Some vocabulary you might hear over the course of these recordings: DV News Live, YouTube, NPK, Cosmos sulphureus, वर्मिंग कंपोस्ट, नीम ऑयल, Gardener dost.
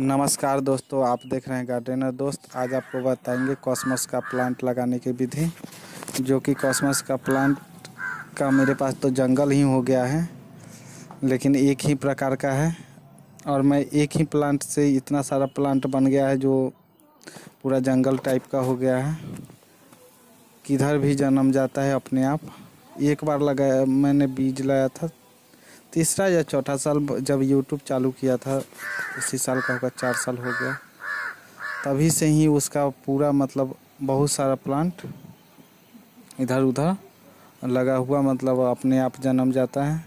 नमस्कार दोस्तों, आप देख रहे हैं गार्डनर दोस्त। आज आपको बताएंगे कॉस्मस का प्लांट लगाने की विधि, जो कि कॉस्मस का प्लांट का मेरे पास तो जंगल ही हो गया है, लेकिन एक ही प्रकार का है और मैं एक ही प्लांट से इतना सारा प्लांट बन गया है जो पूरा जंगल टाइप का हो गया है। किधर भी जन्म जाता है अपने आप। एक बार लगाया, मैंने बीज लाया था तीसरा या चौथा साल, जब YouTube चालू किया था उसी साल का होगा, 4 साल हो गया। तभी से ही उसका पूरा मतलब बहुत सारा प्लांट इधर उधर लगा हुआ, मतलब अपने आप जन्म जाता है।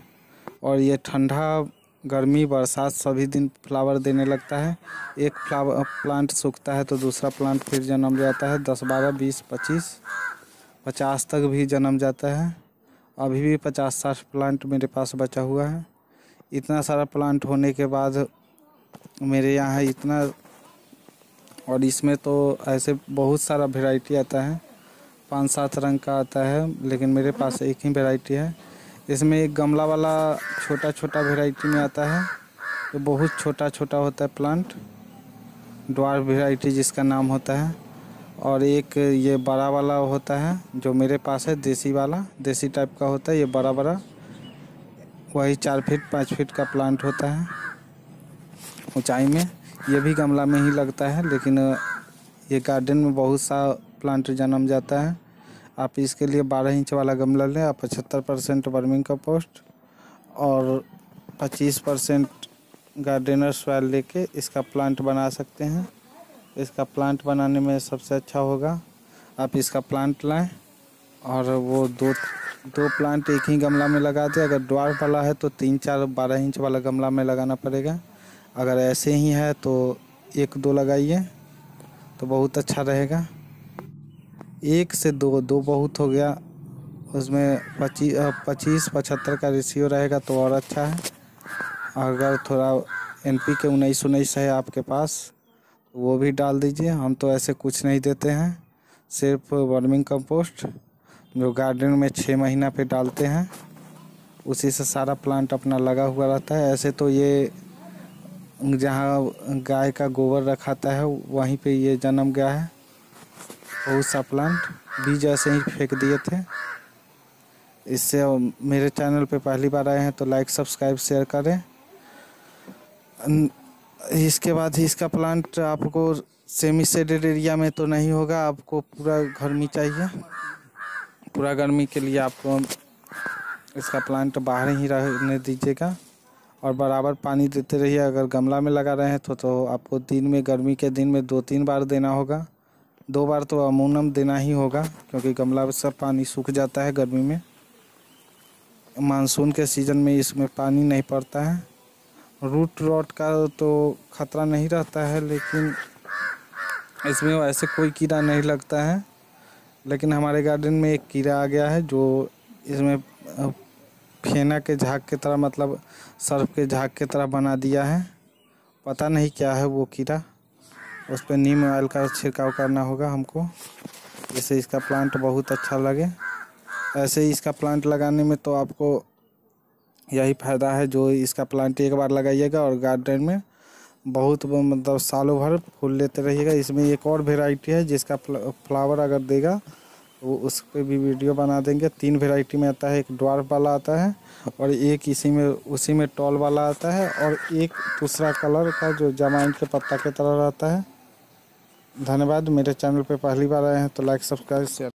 और ये ठंडा, गर्मी, बरसात सभी दिन फ्लावर देने लगता है। एक फ्लावर प्लांट सूखता है तो दूसरा प्लांट फिर जन्म जाता है। 10, 12, 20, 25, 50 तक भी जन्म जाता है। अभी भी 50-60 प्लांट मेरे पास बचा हुआ है। इतना सारा प्लांट होने के बाद मेरे यहाँ है इतना, और इसमें तो ऐसे बहुत सारा वैरायटी आता है, 5-7 रंग का आता है, लेकिन मेरे पास एक ही वैरायटी है। इसमें एक गमला वाला छोटा छोटा वैरायटी में आता है, तो बहुत छोटा छोटा होता है प्लांट, ड्वार्फ वैरायटी जिसका नाम होता है। और एक ये बड़ा वाला होता है जो मेरे पास है, देसी वाला, देसी टाइप का होता है। ये बड़ा बड़ा वही 4 फीट 5 फीट का प्लांट होता है ऊंचाई में। ये भी गमला में ही लगता है, लेकिन ये गार्डन में बहुत सा प्लांट जन्म जाता है। आप इसके लिए 12 इंच वाला गमला लें। आप 75% वर्मिंग कंपोस्ट और 25% गार्डनर सॉइल लेके इसका प्लांट बना सकते हैं। इसका प्लांट बनाने में सबसे अच्छा होगा आप इसका प्लांट लाएं, और वो दो प्लांट एक ही गमला में लगा दें। अगर ड्वार्फ वाला है तो 3-4 12 इंच वाला गमला में लगाना पड़ेगा। अगर ऐसे ही है तो 1-2 लगाइए तो बहुत अच्छा रहेगा। 1 से 2, 2 बहुत हो गया, उसमें 25-75 का रेशियो रहेगा तो और अच्छा है। अगर थोड़ा NPK 19-19 है आपके पास, वो भी डाल दीजिए। हम तो ऐसे कुछ नहीं देते हैं, सिर्फ वर्मिंग कंपोस्ट जो गार्डन में 6 महीना पे डालते हैं, उसी से सारा प्लांट अपना लगा हुआ रहता है। ऐसे तो ये जहाँ गाय का गोबर रखाता है वहीं पे ये जन्म गया है बहुत सा प्लांट। बीज ऐसे ही फेंक दिए थे। इससे मेरे चैनल पे पहली बार आए हैं तो लाइक, सब्सक्राइब, शेयर करें। इसके बाद इसका प्लांट आपको सेमी शेडेड एरिया में तो नहीं होगा, आपको पूरा गर्मी चाहिए। पूरा गर्मी के लिए आपको इसका प्लांट बाहर ही रहने दीजिएगा और बराबर पानी देते रहिए। अगर गमला में लगा रहे हैं तो आपको दिन में, गर्मी के दिन में 2-3 बार देना होगा। 2 बार तो अमूमन देना ही होगा, क्योंकि गमला से पानी सूख जाता है गर्मी में। मानसून के सीज़न में इसमें पानी नहीं पड़ता है। रूट रॉट का तो ख़तरा नहीं रहता है, लेकिन इसमें ऐसे कोई कीड़ा नहीं लगता है। लेकिन हमारे गार्डन में एक कीड़ा आ गया है जो इसमें फेना के झाग की तरह, मतलब सर्फ के झाग की तरह बना दिया है। पता नहीं क्या है वो कीड़ा। उस पर नीम ऑयल का छिड़काव करना होगा हमको, जिससे इसका प्लांट बहुत अच्छा लगे। ऐसे ही इसका प्लांट लगाने में तो आपको यही फ़ायदा है, जो इसका प्लांट एक बार लगाइएगा और गार्डन में बहुत, मतलब सालों भर फूल लेते रहिएगा। इसमें एक और वेराइटी है जिसका फ्लावर अगर देगा वो उस पर भी वीडियो बना देंगे। 3 वेराइटी में आता है। एक ड्वार्फ वाला आता है, और एक उसी में टॉल वाला आता है, और एक दूसरा कलर का जो जमाइन के पत्ता की तरह रहता है। धन्यवाद। मेरे चैनल पर पहली बार आए हैं तो लाइक, सब्सक्राइब, शेयर।